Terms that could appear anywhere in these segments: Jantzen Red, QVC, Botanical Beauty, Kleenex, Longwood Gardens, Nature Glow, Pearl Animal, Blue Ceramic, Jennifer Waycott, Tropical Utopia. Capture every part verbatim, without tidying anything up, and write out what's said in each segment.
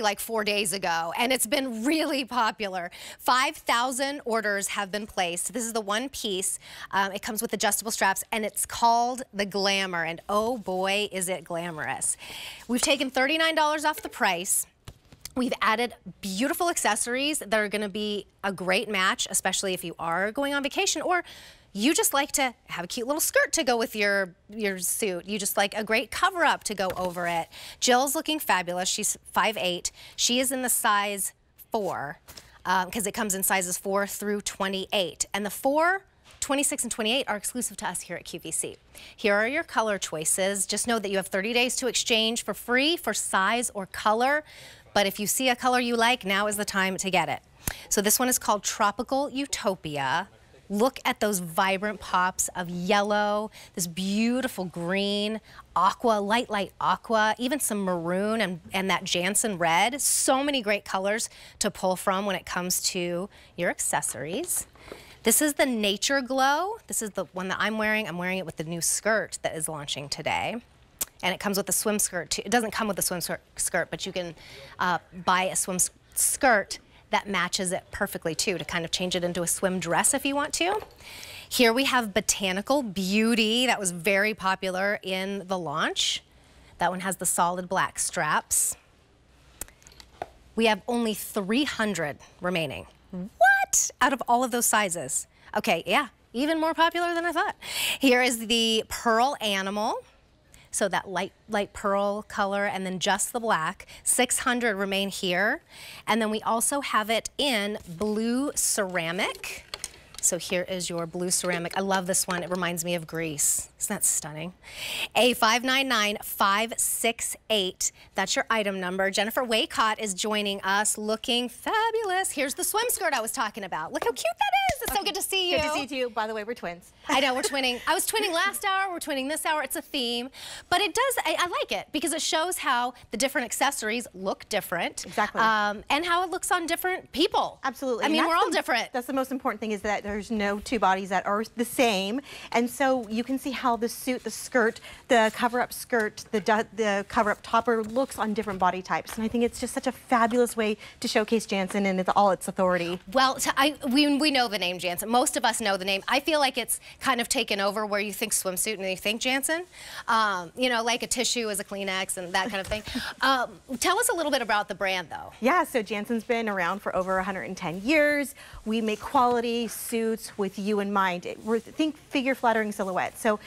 literally like four days ago, and it's been really popular. five thousand orders have been placed. This is the one piece. Um, it comes with adjustable straps, and it's called the Glamour, and oh boy, is it glamorous. We've taken thirty-nine dollars off the price. We've added beautiful accessories that are gonna be a great match, especially if you are going on vacation or you just like to have a cute little skirt to go with your, your suit. You just like a great cover up to go over it. Jill's looking fabulous. She's five eight. She is in the size four because um, it comes in sizes four through twenty-eight. And the four, twenty-six, and twenty-eight are exclusive to us here at Q V C. Here are your color choices. Just know that you have thirty days to exchange for free for size or color. But if you see a color you like, now is the time to get it. So this one is called Tropical Utopia. Look at those vibrant pops of yellow, this beautiful green, aqua, light, light aqua, even some maroon and, and that Jantzen Red. So many great colors to pull from when it comes to your accessories. This is the Nature Glow. This is the one that I'm wearing. I'm wearing it with the new skirt that is launching today. And it comes with a swim skirt too. It doesn't come with a swim skirt, but you can uh, buy a swim skirt that matches it perfectly too, to kind of change it into a swim dress if you want to. Here we have Botanical Beauty. That was very popular in the launch. That one has the solid black straps. We have only three hundred remaining. What? Out of all of those sizes. Okay, yeah, even more popular than I thought. Here is the Pearl Animal. So that light, light pearl color, and then just the black. six hundred remain here. And then we also have it in Blue Ceramic. So here is your Blue Ceramic. I love this one. It reminds me of Greece. Isn't that stunning? A five nine nine five six eight. That's your item number. Jennifer Waycott is joining us looking fabulous. Here's the swim skirt I was talking about. Look how cute that is. It's okay. So good to see you. Good to see you. By the way, we're twins. I know, we're twinning. I was twinning last hour. We're twinning this hour. It's a theme. But it does, I, I like it because it shows how the different accessories look different. Exactly. Um, and how it looks on different people. Absolutely. I mean, we're all the, different. That's the most important thing, is that there's no two bodies that are the same. And so you can see how the suit, the skirt, the cover-up skirt, the, the cover-up topper looks on different body types. And I think it's just such a fabulous way to showcase Jantzen and it's all its authority. Well, to, I, we, we know the name Jantzen. Most of us know the name. I feel like it's kind of taken over where you think swimsuit and then you think Jantzen. Um, you know, like a tissue is a Kleenex and that kind of thing. um, tell us a little bit about the brand, though. Yeah, so Jantzen's been around for over one hundred ten years. We make quality suits with you in mind. It, think figure flattering silhouettes. So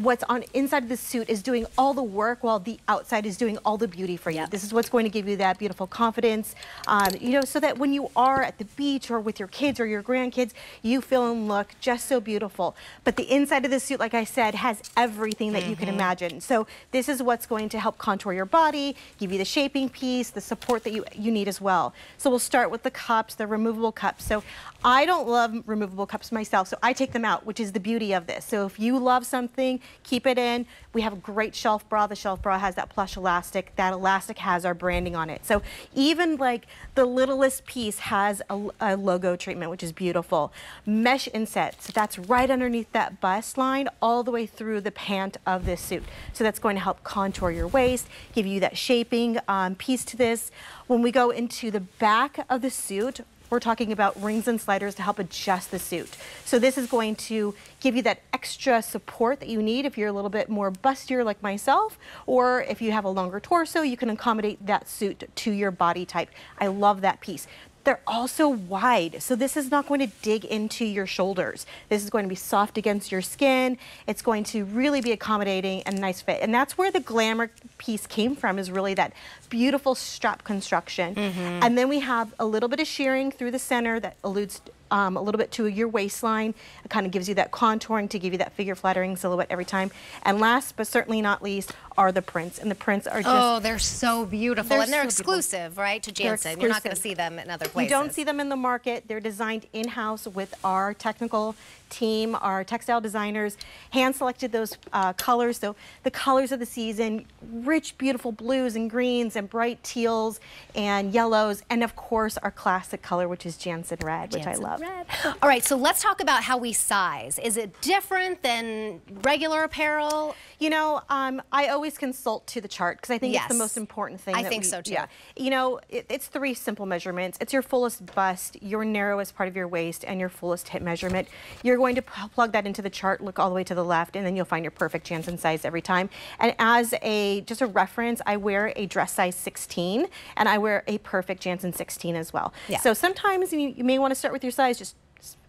what's on inside the suit is doing all the work while the outside is doing all the beauty for you. Yep. This is what's going to give you that beautiful confidence, um, you know, so that when you are at the beach or with your kids or your grandkids, you feel and look just so beautiful. But the inside of the suit, like I said, has everything that mm-hmm. you can imagine. So this is what's going to help contour your body, give you the shaping piece, the support that you, you need as well. So we'll start with the cups, the removable cups. So I don't love removable cups myself, so I take them out, which is the beauty of this. So if you love something, keep it in. We have a great shelf bra. The shelf bra has that plush elastic. That elastic has our branding on it. So even like the littlest piece has a, a logo treatment, which is beautiful. Mesh inset, so that's right underneath that bust line all the way through the pant of this suit. So that's going to help contour your waist, give you that shaping um, piece to this. When we go into the back of the suit, we're talking about rings and sliders to help adjust the suit. So this is going to give you that extra support that you need if you're a little bit more bustier like myself, or if you have a longer torso, you can accommodate that suit to your body type. I love that piece. They're also wide, so this is not going to dig into your shoulders. This is going to be soft against your skin. It's going to really be accommodating and nice fit. And that's where the glamour piece came from, is really that beautiful strap construction. Mm-hmm. And then we have a little bit of shearing through the center that alludes Um, a little bit to your waistline. It kind of gives you that contouring to give you that figure flattering silhouette every time. And last but certainly not least are the prints, and the prints are just, oh, they're so beautiful. They're and they're so exclusive beautiful. Right to Jantzen. You're not going to see them in other places. You don't see them in the market. They're designed in-house with our technical team. Our textile designers hand selected those uh, colors. So the colors of the season, rich beautiful blues and greens and and bright teals and yellows, and of course our classic color, which is Jantzen Red, which Jantzen I love. Red. All right, so let's talk about how we size. Is it different than regular apparel? You know, um, I always consult to the chart because I think yes. it's the most important thing. I that think we, so too. Yeah. You know, it, it's three simple measurements. It's your fullest bust, your narrowest part of your waist, and your fullest hip measurement. You're going to plug that into the chart, look all the way to the left, and then you'll find your perfect Jantzen size every time. And as a, just a reference, I wear a dress size sixteen, and I wear a perfect Jantzen sixteen as well. Yeah. So sometimes you, you may want to start with your size, just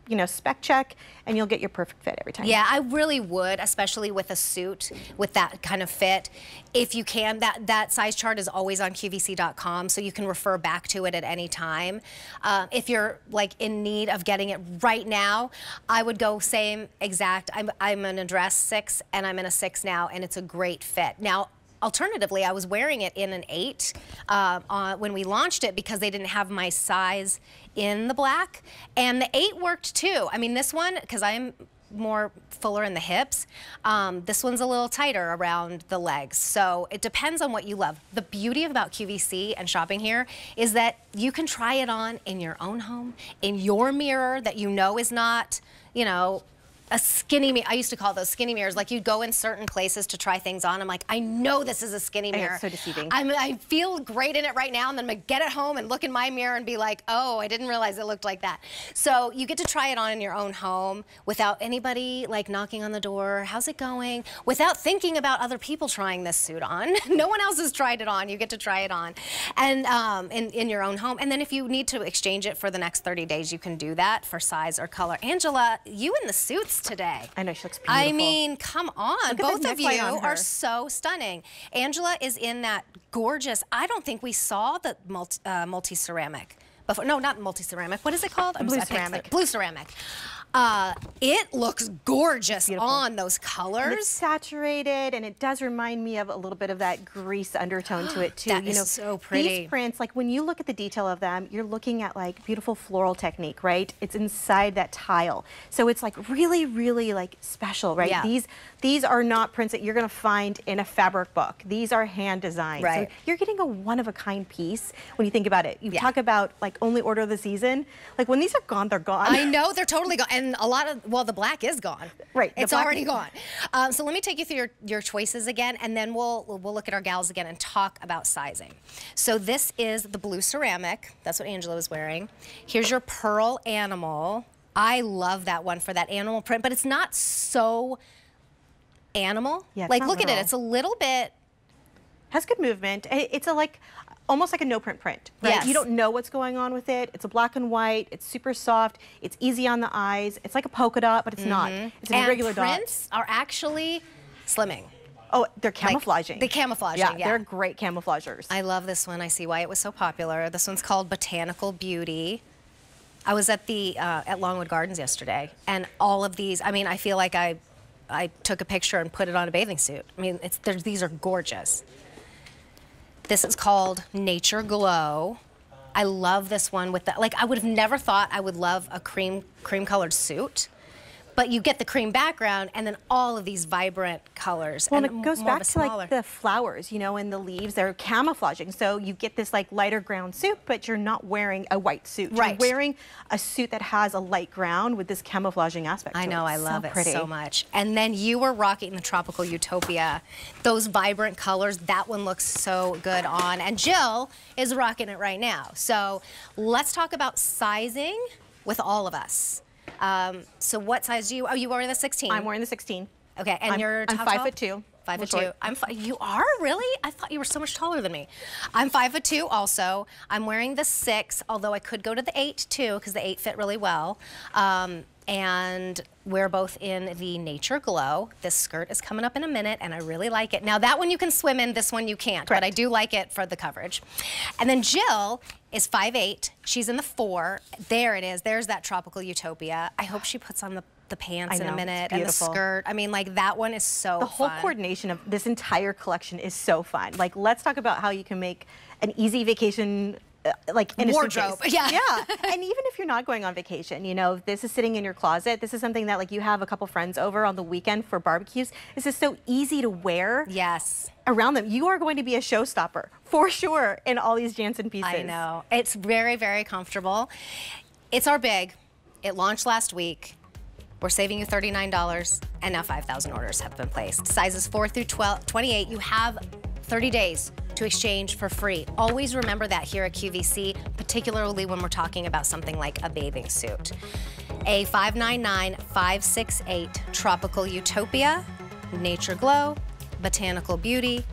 you know, spec check, and you'll get your perfect fit every time. Yeah, I really would, especially with a suit, with that kind of fit. If you can, that, that size chart is always on Q V C dot com, so you can refer back to it at any time. Uh, if you're like in need of getting it right now, I would go same exact. I'm, I'm in a dress six, and I'm in a six now, and it's a great fit. Now, alternatively, I was wearing it in an eight uh, uh, when we launched it because they didn't have my size in the black, and the eight worked too. I mean, this one, because I'm more fuller in the hips, um, this one's a little tighter around the legs, so it depends on what you love. The beauty about Q V C and shopping here is that you can try it on in your own home, in your mirror that you know is not, you know, a skinny mirror. I used to call those skinny mirrors. Like, you'd go in certain places to try things on. I'm like, I know this is a skinny mirror. It's so deceiving. I'm, I feel great in it right now, and then I'm gonna get it home and look in my mirror and be like, oh, I didn't realize it looked like that. So you get to try it on in your own home without anybody like knocking on the door, how's it going? Without thinking about other people trying this suit on. No one else has tried it on. You get to try it on, and um, in, in your own home. And then if you need to exchange it for the next thirty days, you can do that for size or color. Angela, you in the suits today. I know, she looks beautiful. I mean, come on. Both of you are so stunning. Angela is in that gorgeous, I don't think we saw the multi, uh, multi ceramic before. No, not multi ceramic. What is it called? Blue ceramic. Blue ceramic. Uh, it looks gorgeous Beautiful. on those colors. And it's saturated, and it does remind me of a little bit of that grease undertone to it too. That you is know, so pretty. These prints, like when you look at the detail of them, you're looking at like beautiful floral technique, right? It's inside that tile, so it's like really, really like special, right? Yeah. These these are not prints that you're gonna find in a fabric book. These are hand designed. Right. So you're getting a one of a kind piece when you think about it. You yeah. talk about like only order of the season. Like when these are gone, they're gone. I know, they're totally gone. And And a lot of, well, the black is gone. Right. It's already gone. Um, so let me take you through your, your choices again, and then we'll, we'll look at our gals again and talk about sizing. So this is the blue ceramic. That's what Angela was wearing. Here's your pearl animal. I love that one for that animal print, but it's not so animal. Yeah, like, look at it. It's a little bit. Has good movement. It's a like, almost like a no print print, right? Yes. You don't know what's going on with it. It's a black and white, it's super soft, it's easy on the eyes, it's like a polka dot, but it's mm-hmm. not. It's an irregular dot. And prints are actually slimming. Oh, they're camouflaging. Like, the camouflaging, yeah, yeah. They're great camouflagers. I love this one, I see why it was so popular. This one's called Botanical Beauty. I was at the, uh, at Longwood Gardens yesterday, and all of these, I mean, I feel like I, I took a picture and put it on a bathing suit. I mean, it's, these are gorgeous. This is called Nature Glow. I love this one with that. Like, I would have never thought I would love a cream, cream colored suit, but you get the cream background and then all of these vibrant colors. Well, and it goes back to like the flowers, you know, and the leaves, they're camouflaging. So you get this like lighter ground suit, but you're not wearing a white suit. Right. You're wearing a suit that has a light ground with this camouflaging aspect. I know, I love it so much. And then you were rocking the Tropical Utopia. Those vibrant colors, that one looks so good on. And Jill is rocking it right now. So let's talk about sizing with all of us. Um, so what size do you, oh, you wearing the sixteen? I'm wearing the sixteen. Okay, and I'm, you're top I'm five top? foot two. Five foot two. I'm fi you are, really? I thought you were so much taller than me. I'm five foot two also. I'm wearing the six, although I could go to the eight too, because the eight fit really well. Um, and we're both in the Nature Glow. This skirt is coming up in a minute, and I really like it. Now that one you can swim in, this one you can't, Correct. but I do like it for the coverage. And then Jill is five eight, she's in the four. There it is, there's that Tropical Utopia. I hope she puts on the the pants know, in a minute, and the skirt. I mean, like, that one is so The whole fun. coordination of this entire collection is so fun. Like, let's talk about how you can make an easy vacation like in wardrobe. A yeah. Yeah. And even if you're not going on vacation, you know, this is sitting in your closet. This is something that like you have a couple friends over on the weekend for barbecues. This is so easy to wear. Yes. Around them. You are going to be a showstopper for sure in all these Jantzen pieces. I know. It's very, very comfortable. It's our big. It launched last week. We're saving you thirty-nine dollars, and now five thousand orders have been placed. Sizes four through twenty-eight, you have thirty days to exchange for free. Always remember that here at Q V C, particularly when we're talking about something like a bathing suit. A five nine nine, five six eight, Tropical Utopia, Nature Glow, Botanical Beauty,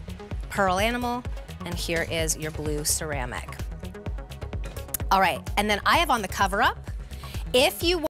Pearl Animal, and here is your Blue Ceramic. All right, and then I have on the cover-up, if you want